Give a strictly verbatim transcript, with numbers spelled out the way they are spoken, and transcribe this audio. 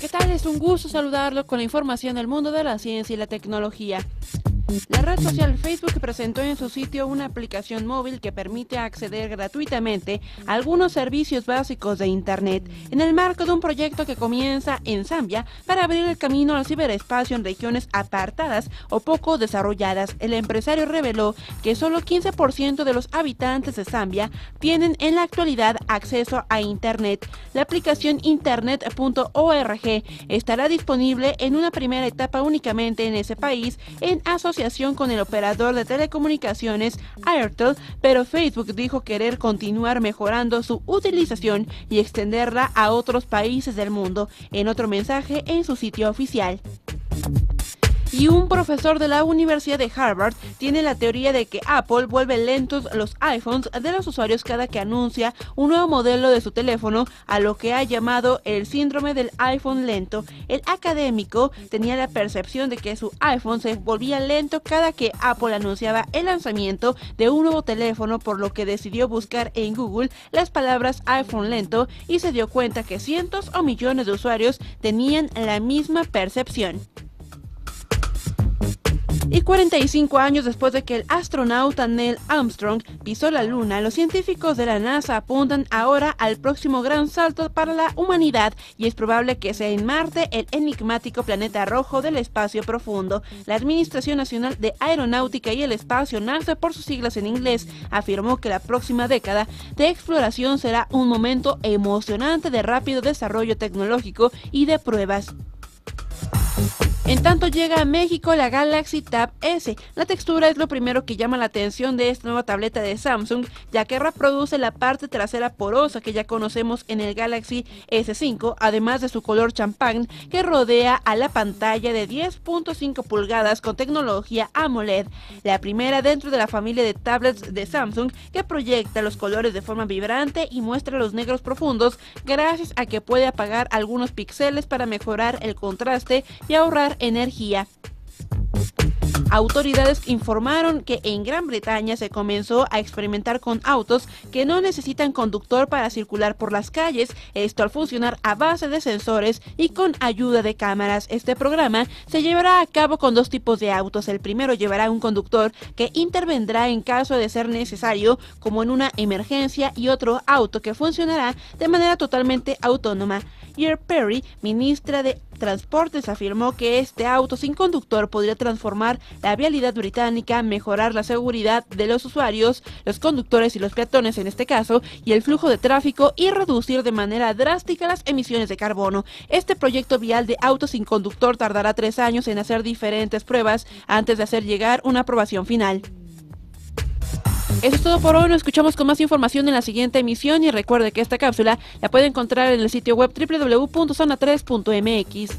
¿Qué tal? Es un gusto saludarlo con la información del mundo de la ciencia y la tecnología. La red social Facebook presentó en su sitio una aplicación móvil que permite acceder gratuitamente a algunos servicios básicos de Internet en el marco de un proyecto que comienza en Zambia para abrir el camino al ciberespacio en regiones apartadas o poco desarrolladas. El empresario reveló que solo quince por ciento de los habitantes de Zambia tienen en la actualidad acceso a Internet. La aplicación internet punto org estará disponible en una primera etapa únicamente en ese país en asociación con el operador de telecomunicaciones Airtel, pero Facebook dijo querer continuar mejorando su utilización y extenderla a otros países del mundo, en otro mensaje en su sitio oficial. Y un profesor de la Universidad de Harvard tiene la teoría de que Apple vuelve lentos los iPhones de los usuarios cada que anuncia un nuevo modelo de su teléfono, a lo que ha llamado el síndrome del iPhone lento. El académico tenía la percepción de que su iPhone se volvía lento cada que Apple anunciaba el lanzamiento de un nuevo teléfono, por lo que decidió buscar en Google las palabras iPhone lento y se dio cuenta que cientos o millones de usuarios tenían la misma percepción. Y cuarenta y cinco años después de que el astronauta Neil Armstrong pisó la Luna, los científicos de la NASA apuntan ahora al próximo gran salto para la humanidad, y es probable que sea en Marte, el enigmático planeta rojo del espacio profundo. La Administración Nacional de Aeronáutica y el Espacio, NASA por sus siglas en inglés, afirmó que la próxima década de exploración será un momento emocionante de rápido desarrollo tecnológico y de pruebas. En tanto, llega a México la Galaxy Tab S. La textura es lo primero que llama la atención de esta nueva tableta de Samsung, ya que reproduce la parte trasera porosa que ya conocemos en el Galaxy S cinco, además de su color champán que rodea a la pantalla de diez punto cinco pulgadas con tecnología AMOLED, la primera dentro de la familia de tablets de Samsung que proyecta los colores de forma vibrante y muestra los negros profundos gracias a que puede apagar algunos píxeles para mejorar el contraste y ahorrar energía. Autoridades informaron que en Gran Bretaña se comenzó a experimentar con autos que no necesitan conductor para circular por las calles, esto al funcionar a base de sensores y con ayuda de cámaras. Este programa se llevará a cabo con dos tipos de autos. El primero llevará un conductor que intervendrá en caso de ser necesario, como en una emergencia, y otro auto que funcionará de manera totalmente autónoma. Yer Perry, ministra de Transportes, afirmó que este auto sin conductor podría transformar la vialidad británica, mejorar la seguridad de los usuarios, los conductores y los peatones en este caso, y el flujo de tráfico, y reducir de manera drástica las emisiones de carbono. Este proyecto vial de auto sin conductor tardará tres años en hacer diferentes pruebas antes de hacer llegar una aprobación final. Eso es todo por hoy, nos escuchamos con más información en la siguiente emisión y recuerde que esta cápsula la puede encontrar en el sitio web doble u doble u doble u punto zona tres punto m x.